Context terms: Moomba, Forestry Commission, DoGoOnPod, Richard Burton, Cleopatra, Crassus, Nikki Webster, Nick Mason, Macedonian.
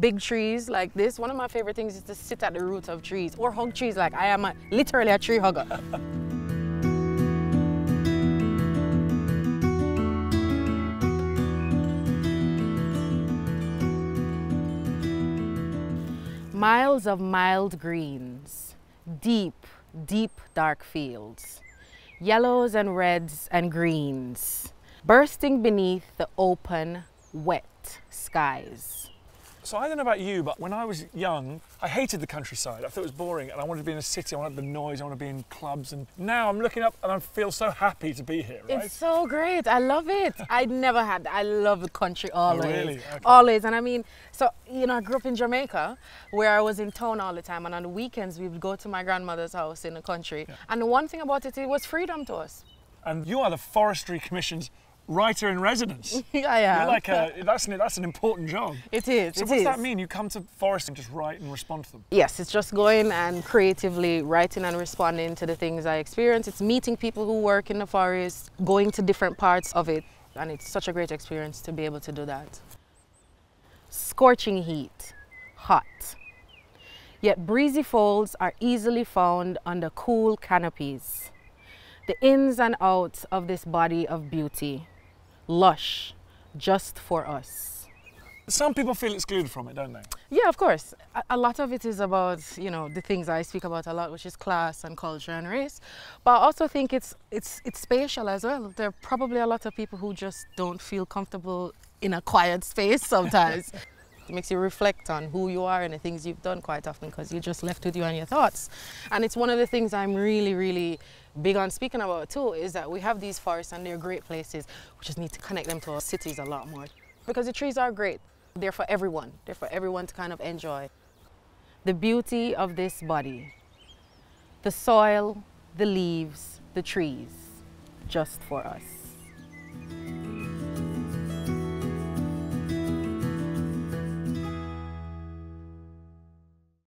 big trees like this. One of my favorite things is to sit at the roots of trees or hug trees. Like I am literally a tree hugger. Miles of mild greens, deep, deep dark fields, yellows and reds and greens, bursting beneath the open, wet skies. So I don't know about you, but when I was young, I hated the countryside. I thought it was boring and I wanted to be in a city, I wanted the noise, I wanted to be in clubs, and now I'm looking up and I feel so happy to be here, right? It's so great, I love it. I never had that. I love the country always. Oh, really? Okay. Always, and I mean, so, you know, I grew up in Jamaica where I was in town all the time, and on the weekends we would go to my grandmother's house in the country. Yeah. And the one thing about it was freedom to us. And you are the Forestry Commission's writer in residence. I am. You're like a, that's an important job. It is. So it what does that mean? You come to forest and just write and respond to them? Yes, it's just going and creatively writing and responding to the things I experience. It's meeting people who work in the forest, going to different parts of it, and it's such a great experience to be able to do that. Scorching heat, hot. Yet breezy folds are easily found under cool canopies. The ins and outs of this body of beauty. Lush, just for us. Some people feel excluded from it, don't they? Yeah, of course. A lot of it is about, you know, the things I speak about a lot, which is class and culture and race. But I also think it's spatial as well. There are probably a lot of people who just don't feel comfortable in a quiet space sometimes. It makes you reflect on who you are and the things you've done quite often, because you're just left with you and your thoughts. And it's one of the things I'm really, really big on speaking about too, is that we have these forests and they're great places. We just need to connect them to our cities a lot more, because the trees are great. They're for everyone. They're for everyone to kind of enjoy. The beauty of this body, the soil, the leaves, the trees, just for us.